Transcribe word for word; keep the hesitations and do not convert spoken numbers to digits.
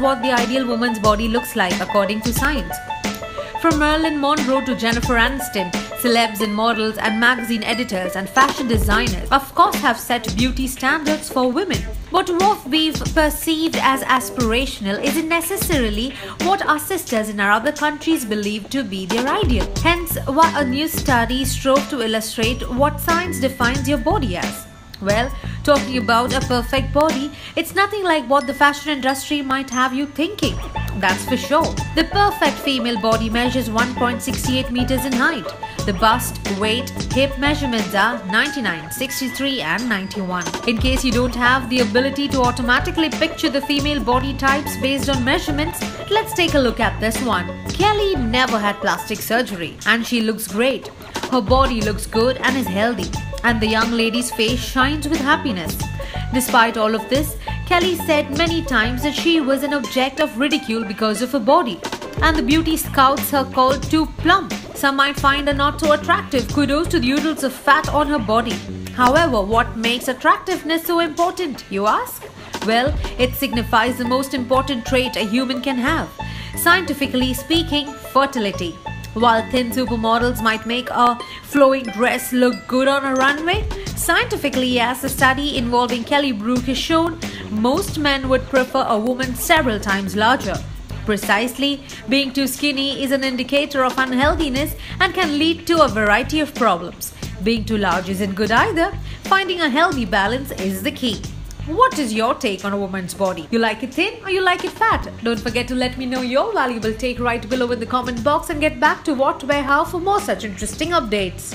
what the ideal woman's body looks like according to science. From Marilyn Monroe to Jennifer Aniston, celebs and models and magazine editors and fashion designers of course have set beauty standards for women. But what we've perceived as aspirational isn't necessarily what our sisters in our other countries believe to be their ideal. Hence, why a new study strove to illustrate what science defines your body as. Well, talking about a perfect body, it's nothing like what the fashion industry might have you thinking. That's for sure. The perfect female body measures one point six eight meters in height. The bust, weight, hip measurements are ninety-nine, sixty-three and ninety-one. In case you don't have the ability to automatically picture the female body types based on measurements, let's take a look at this one. Kelly never had plastic surgery and she looks great. Her body looks good and is healthy. And the young lady's face shines with happiness. Despite all of this, Kelly said many times that she was an object of ridicule because of her body. And the beauty scouts her called too plump. Some might find her not so attractive. Kudos to the oodles of fat on her body. However, what makes attractiveness so important, you ask? Well, it signifies the most important trait a human can have. Scientifically speaking, fertility. While thin supermodels might make a flowing dress look good on a runway, scientifically, as a study involving Kelly Brook has shown, most men would prefer a woman several times larger. Precisely, being too skinny is an indicator of unhealthiness and can lead to a variety of problems. Being too large isn't good either. Finding a healthy balance is the key. What is your take on a woman's body? You like it thin or you like it fat? Don't forget to let me know your valuable take right below in the comment box and get back to what, where, how for more such interesting updates.